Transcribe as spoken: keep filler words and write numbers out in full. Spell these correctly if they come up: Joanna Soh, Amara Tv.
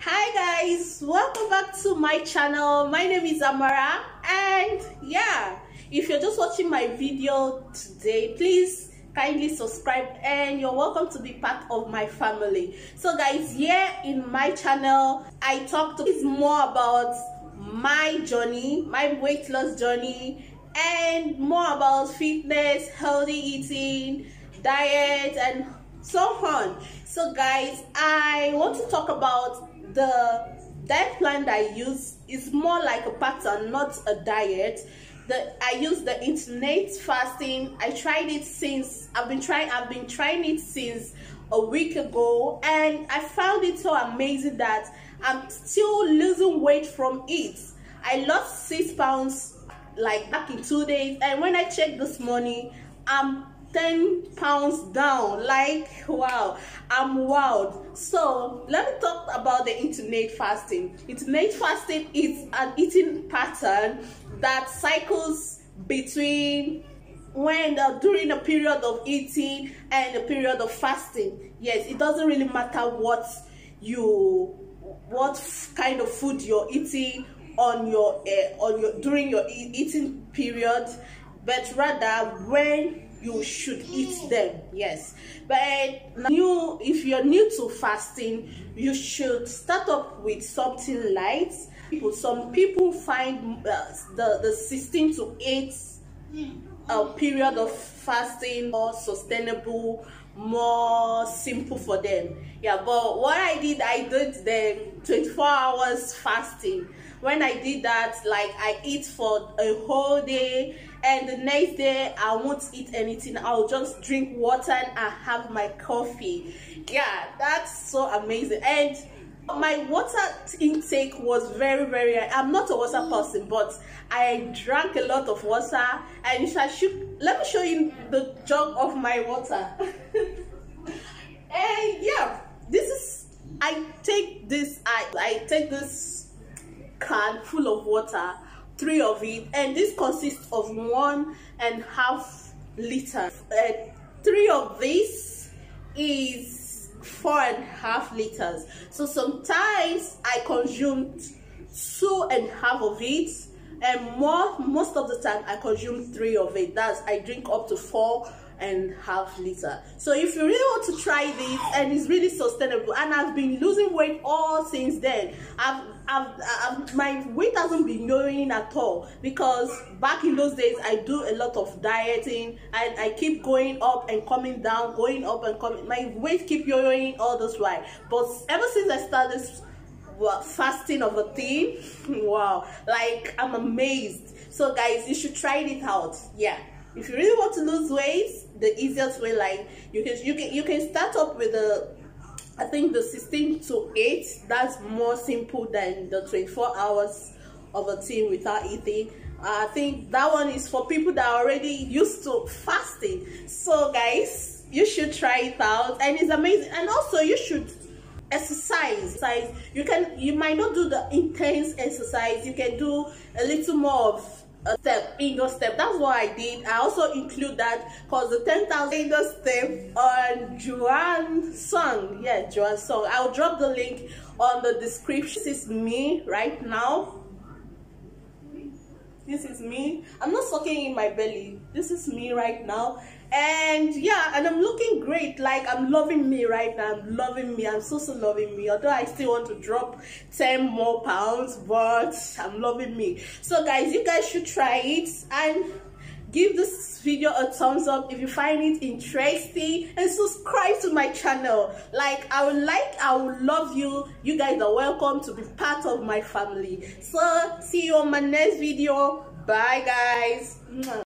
Hi guys, welcome back to my channel. My name is Amara, and yeah, if you're just watching my video today, please kindly subscribe and you're welcome to be part of my family. So guys, here yeah, in my channel I talk to is more about my journey, my weight loss journey, and more about fitness, healthy eating, diet, and so on. So guys, I want to talk about the diet plan that I use. Is more like a pattern, not a diet. The I use the intermittent fasting. I tried it since I've been trying I've been trying it since a week ago, and I found it so amazing that I'm still losing weight from it. I lost six pounds like back in two days, and when I checked this morning, I'm ten pounds down. Like, wow, I'm wowed. So let me talk about the intermittent fasting. Intermittent fasting is an eating pattern that cycles between when uh, during a period of eating and a period of fasting. Yes, it doesn't really matter what you what kind of food you're eating on your uh, on your during your e eating period, but rather when you should eat them. Yes, but you if you're new to fasting, you should start up with something light. People some people find uh, the the sixteen to eight uh, period of fasting more sustainable, more simple for them. Yeah, but what I did, I did the twenty-four hours fasting. When I did that, like, I eat for a whole day, and the next day I won't eat anything. I'll just drink water and I have my coffee. Yeah, that's so amazing. And my water intake was very very I'm not a water person, but I drank a lot of water. And if I should, let me show you the jug of my water. And yeah, this is I take this I, I take this can full of water, three of it, and this consists of one and half liter. Uh, three of this is four and half liters. So sometimes I consumed two and half of it, and more most of the time I consume three of it. That's I drink up to four and half liter. So if you really want to try this, and it's really sustainable, and I've been losing weight all since then. I've, I've, I've my weight hasn't been going at all, because back in those days I do a lot of dieting, and I keep going up and coming down, going up and coming. My weight keep going all this while. But ever since I started fasting of a thing, wow, like, I'm amazed. So guys, you should try it out. Yeah. If you really want to lose weight, the easiest way, like, you can you can you can start up with the I think the sixteen to eight. That's more simple than the twenty-four hours of a thing without eating. I think that one is for people that are already used to fasting. So guys, you should try it out, and it's amazing. And also, you should exercise. You can you might not do the intense exercise. You can do a little more of a step, indoor step. That's what I did. I also include that, because the ten thousand indoor step on Joanna Soh. Yeah, Joanna Soh. I'll drop the link on the description. This is me right now. This is me. I'm not sucking in my belly. This is me right now. And yeah, and I'm looking great. Like, I'm loving me right now. I'm loving me. I'm so so loving me. Although I still want to drop ten more pounds, but I'm loving me. So guys, you guys should try it, and give this video a thumbs up if you find it interesting, and subscribe to my channel. Like, I would like I would love you. You guys are welcome to be part of my family. So see you on my next video. Bye guys.